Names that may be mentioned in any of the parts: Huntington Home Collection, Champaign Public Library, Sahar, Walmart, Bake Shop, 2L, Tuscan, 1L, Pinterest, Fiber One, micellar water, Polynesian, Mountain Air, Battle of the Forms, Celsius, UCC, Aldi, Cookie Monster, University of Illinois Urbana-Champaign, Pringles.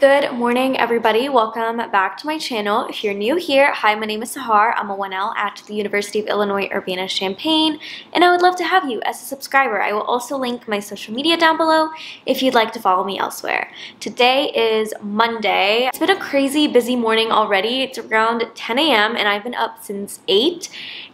Good morning, everybody. Welcome back to my channel. If you're new here, hi, my name is Sahar. I'm a 1L at the University of Illinois Urbana-Champaign, and I would love to have you as a subscriber. I will also link my social media down below if you'd like to follow me elsewhere. Today is Monday. It's been a crazy busy morning already. It's around 10 a.m. and I've been up since 8.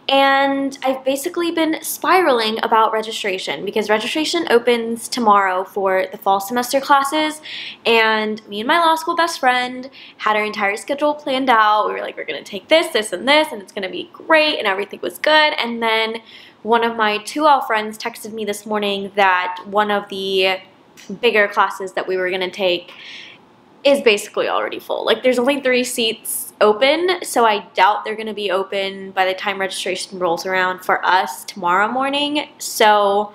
And I've basically been spiraling about registration because registration opens tomorrow for the fall semester classes, and me and my law school best friend had our entire schedule planned out. We were like, we're gonna take this, this, and this, and it's gonna be great, and everything was good. And then one of my 2L friends texted me this morning that one of the bigger classes that we were gonna take is basically already full. Like, there's only 3 seats open, so I doubt they're gonna be open by the time registration rolls around for us tomorrow morning. So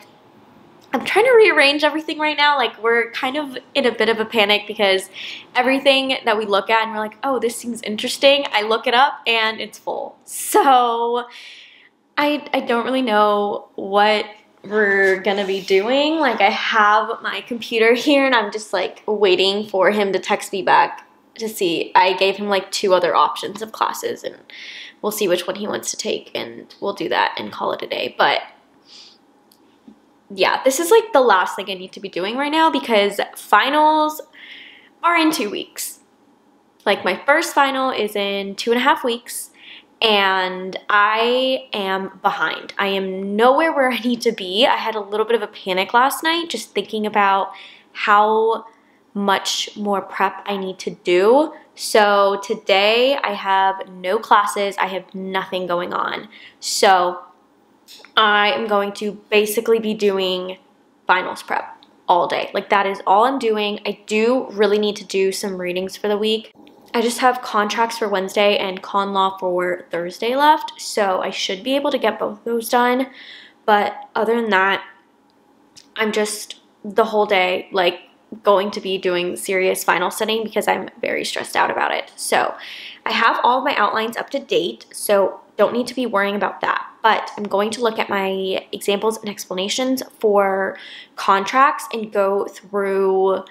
I'm trying to rearrange everything right now. Like, we're kind of in a bit of a panic because everything that we look at and we're like, oh, this seems interesting, I look it up and it's full. So I don't really know what we're gonna be doing. Like, I have my computer here and I'm just like waiting for him to text me back to see. I gave him like 2 other options of classes and we'll see which one he wants to take and we'll do that and call it a day. But yeah, this is like the last thing I need to be doing right now because finals are in 2 weeks. Like, my first final is in 2.5 weeks. And I am behind. I am nowhere where I need to be. I had a little bit of a panic last night just thinking about how much more prep I need to do. So today I have no classes. I have nothing going on. So I am going to basically be doing finals prep all day. Like, that is all I'm doing. I do really need to do some readings for the week. I just have contracts for Wednesday and con law for Thursday left, so I should be able to get both of those done. But other than that, I'm just the whole day like going to be doing serious final studying because I'm very stressed out about it. So I have all of my outlines up to date, so don't need to be worrying about that. But I'm going to look at my examples and explanations for contracts and go through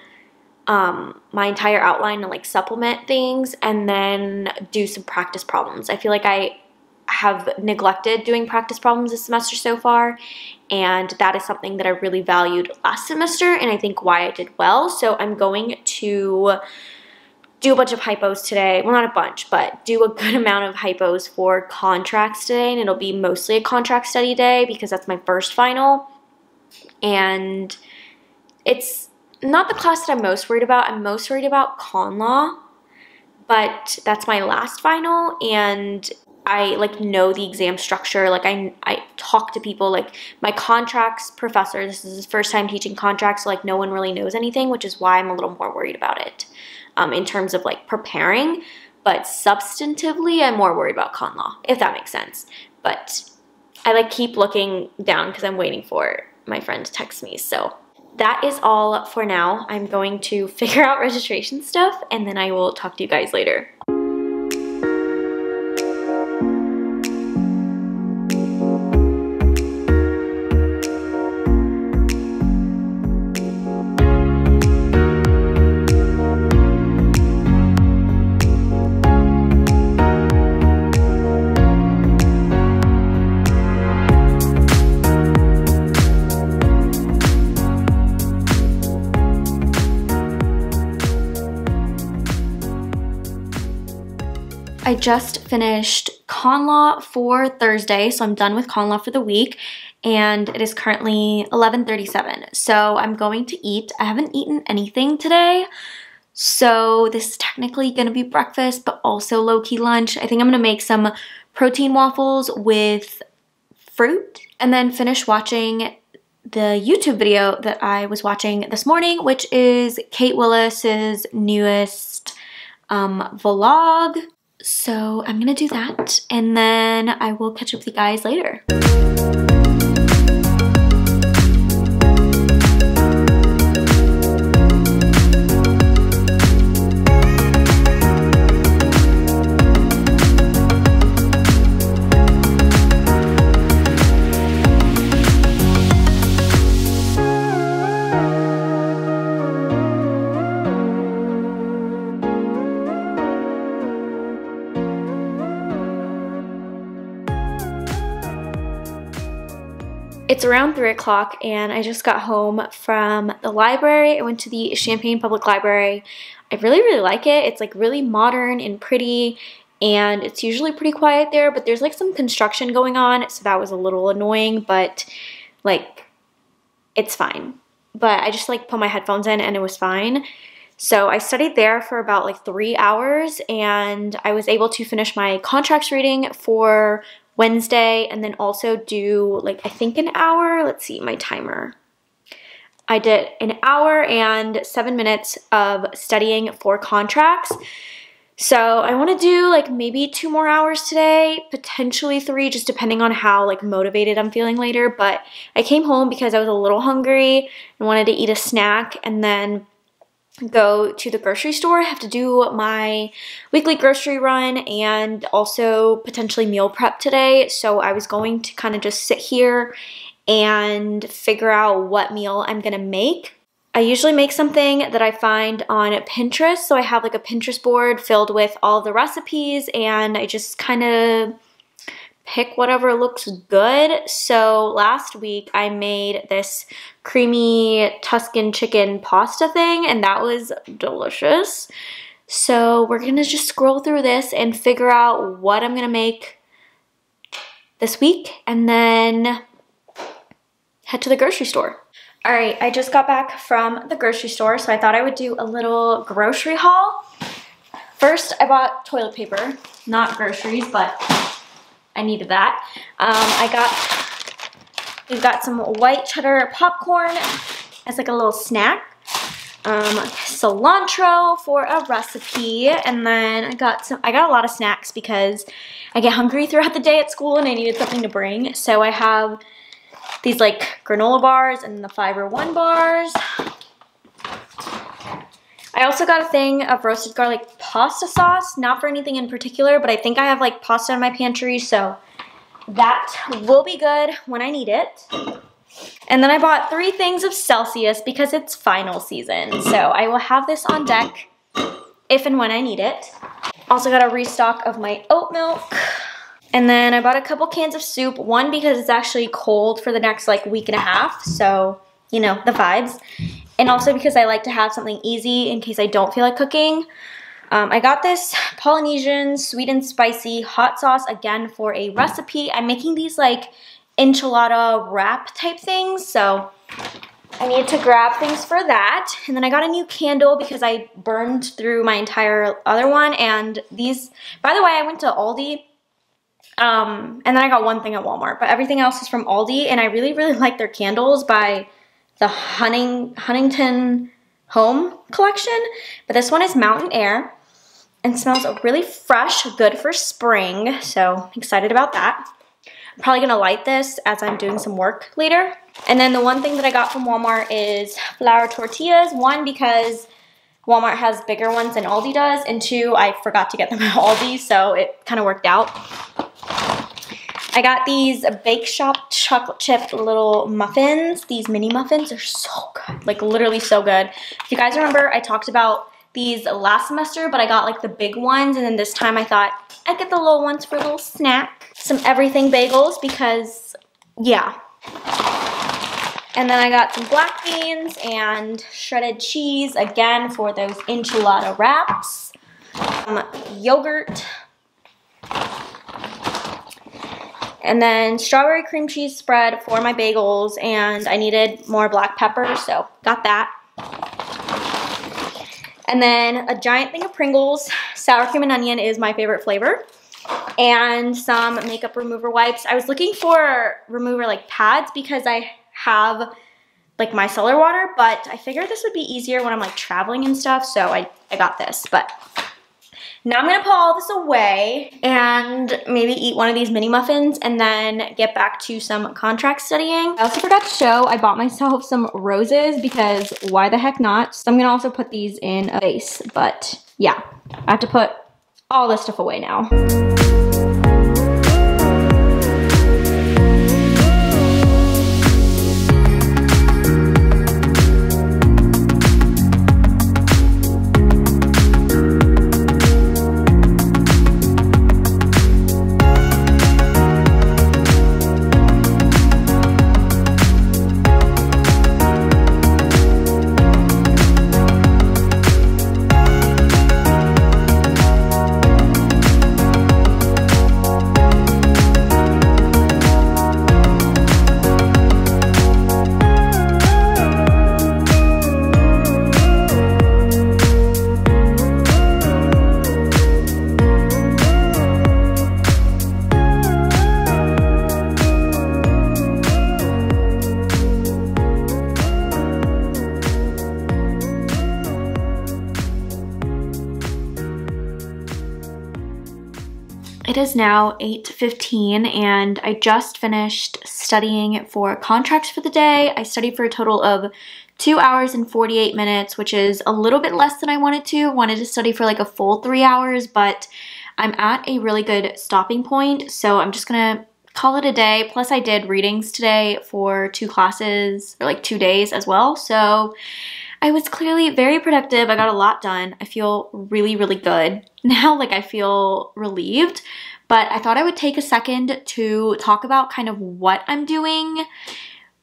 my entire outline and like supplement things and then do some practice problems. I feel like I have neglected doing practice problems this semester so far, and that is something that I really valued last semester and I think why I did well. So I'm going to do a bunch of hypos today. Well, not a bunch, but do a good amount of hypos for contracts today, and it'll be mostly a contract study day because that's my first final. And it's not the class that I'm most worried about. I'm most worried about con law, but that's my last final and I like know the exam structure. Like, I talk to people. Like, my contracts professor, this is his first time teaching contracts, so like no one really knows anything, which is why I'm a little more worried about it in terms of like preparing. But substantively, I'm more worried about con law, if that makes sense. But I like keep looking down because I'm waiting for my friend to text me. So that is all for now. I'm going to figure out registration stuff and then I will talk to you guys later. I just finished con law for Thursday, so I'm done with con law for the week, and it is currently 11:37, so I'm going to eat. I haven't eaten anything today, so this is technically going to be breakfast, but also low-key lunch. I think I'm going to make some protein waffles with fruit, and then finish watching the YouTube video that I was watching this morning, which is Kate Willis's newest vlog. So I'm gonna do that and then I will catch up with you guys later. It's around 3 o'clock and I just got home from the library. I went to the Champaign Public Library. I really like it. It's like really modern and pretty, and it's usually pretty quiet there, but there's like some construction going on, so that was a little annoying, but like it's fine. But I just like put my headphones in and it was fine. So I studied there for about like 3 hours, and I was able to finish my contracts reading for Wednesday and then also do like I think an hour. Let's see my timer. I did an hour and 7 minutes of studying for contracts. So I want to do like maybe 2 more hours today, potentially 3, just depending on how like motivated I'm feeling later. But I came home because I was a little hungry and wanted to eat a snack and then go to the grocery store. I have to do my weekly grocery run and also potentially meal prep today. So I was going to kind of just sit here and figure out what meal I'm gonna make. I usually make something that I find on Pinterest, so I have like a Pinterest board filled with all the recipes and I just kind of pick whatever looks good. So last week I made this creamy Tuscan chicken pasta thing and that was delicious. So we're gonna just scroll through this and figure out what I'm gonna make this week and then head to the grocery store. All right, I just got back from the grocery store, so I thought I would do a little grocery haul. First, I bought toilet paper, not groceries, but I needed that. We've got some white cheddar popcorn as like a little snack, cilantro for a recipe, and then I got a lot of snacks because I get hungry throughout the day at school and I needed something to bring. So I have these like granola bars and the Fiber One bars. I also got a thing of roasted garlic pasta sauce, not for anything in particular, but I think I have like pasta in my pantry, so that will be good when I need it. And then I bought 3 things of Celsius because it's final season, so I will have this on deck if and when I need it. Also got a restock of my oat milk. And then I bought a couple cans of soup, one because it's actually cold for the next like week and a half, so you know, the vibes. And also because I like to have something easy in case I don't feel like cooking. I got this Polynesian sweet and spicy hot sauce again for a recipe. I'm making these like enchilada wrap type things, so I need to grab things for that. And then I got a new candle because I burned through my entire other one. And these, by the way, I went to Aldi. And then I got 1 thing at Walmart, but everything else is from Aldi, and I really like their candles by the Huntington Home Collection, but this one is Mountain Air and smells really fresh, good for spring, so excited about that. I'm probably gonna light this as I'm doing some work later. And then the 1 thing that I got from Walmart is flour tortillas, 1 because Walmart has bigger ones than Aldi does, and 2, I forgot to get them at Aldi, so it kind of worked out. I got these Bake Shop chocolate chip little muffins. These mini muffins are so good, like literally so good. If you guys remember, I talked about these last semester, but I got like the big ones, and then this time I thought I'd get the little ones for a little snack. Some everything bagels because, yeah. And then I got some black beans and shredded cheese, again for those enchilada wraps. Yogurt. And then strawberry cream cheese spread for my bagels, and I needed more black pepper, so got that. And then a giant thing of Pringles. Sour cream and onion is my favorite flavor. And some makeup remover wipes. I was looking for remover like pads because I have like micellar water, but I figured this would be easier when I'm like traveling and stuff, so I got this, but now I'm gonna put all this away and maybe eat one of these mini muffins and then get back to some contract studying. I also forgot to show I bought myself some roses because why the heck not? So I'm gonna also put these in a vase, but yeah, I have to put all this stuff away now. It is now 8:15 and I just finished studying for contracts for the day. I studied for a total of 2 hours and 48 minutes, which is a little bit less than I wanted to. Wanted to study for like a full 3 hours, but I'm at a really good stopping point, so I'm just gonna call it a day. Plus I did readings today for 2 classes, or like 2 days as well, so I was clearly very productive. I got a lot done. I feel really, really good now. Like, I feel relieved, but I thought I would take a second to talk about kind of what I'm doing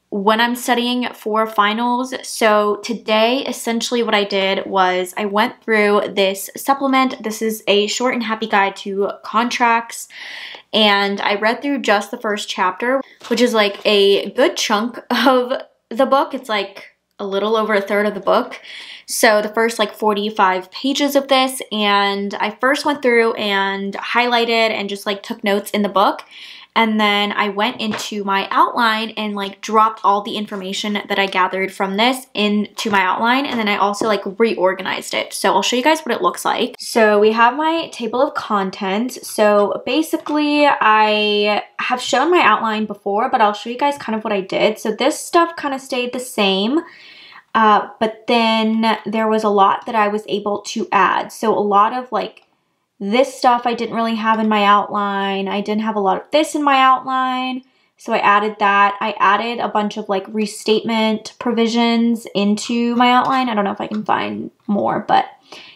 when I'm studying for finals. So today, essentially what I did was I went through this supplement. This is a short and happy guide to contracts. And I read through just the first chapter, which is like a good chunk of the book. It's like a little over a third of the book. So the first like 45 pages of this, and I first went through and highlighted and just like took notes in the book. And then I went into my outline and like dropped all the information that I gathered from this into my outline. And then I also like reorganized it. So I'll show you guys what it looks like. So we have my table of contents. So basically I have shown my outline before, but I'll show you guys kind of what I did. So this stuff kind of stayed the same. But then there was a lot that I was able to add. So a lot of like this stuff I didn't really have in my outline. I didn't have a lot of this in my outline, so I added that. I added a bunch of like restatement provisions into my outline. I don't know if I can find more, but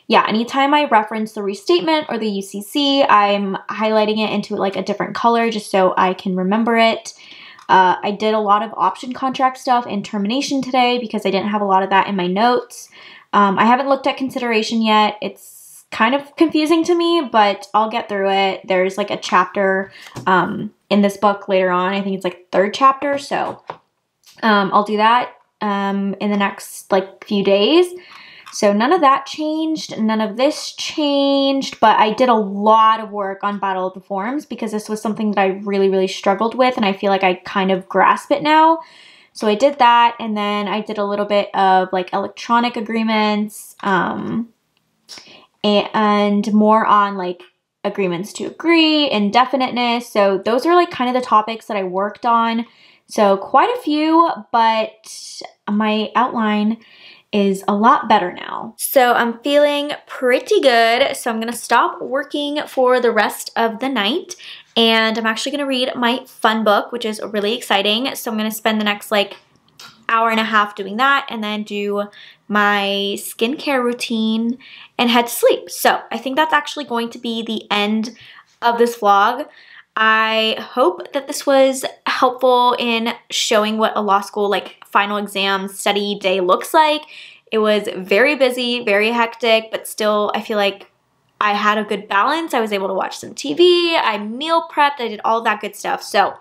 yeah, anytime I reference the restatement or the UCC, I'm highlighting it into like a different color just so I can remember it. I did a lot of option contract stuff and termination today because I didn't have a lot of that in my notes. I haven't looked at consideration yet. It's kind of confusing to me, but I'll get through it. There's like a chapter in this book later on. I think it's like 3rd chapter, so I'll do that in the next like few days. So none of that changed, none of this changed, but I did a lot of work on Battle of the Forms because this was something that I really, really struggled with, and I feel like I kind of grasp it now. So I did that, and then I did a little bit of like electronic agreements, and more on like agreements to agree, indefiniteness. So those are like kind of the topics that I worked on. So quite a few, but my outline is a lot better now. So I'm feeling pretty good. So I'm gonna stop working for the rest of the night, and I'm actually gonna read my fun book, which is really exciting. So I'm gonna spend the next like hour and a half doing that, and then do my skincare routine and head to sleep. So I think that's actually going to be the end of this vlog. I hope that this was helpful in showing what a law school like final exam study day looks like. It was very busy, very hectic, but still I feel like I had a good balance. I was able to watch some TV, I meal prepped, I did all that good stuff. So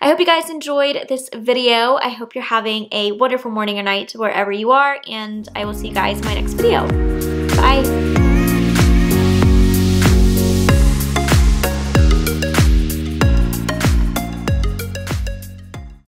I hope you guys enjoyed this video. I hope you're having a wonderful morning or night wherever you are, and I will see you guys in my next video. Bye.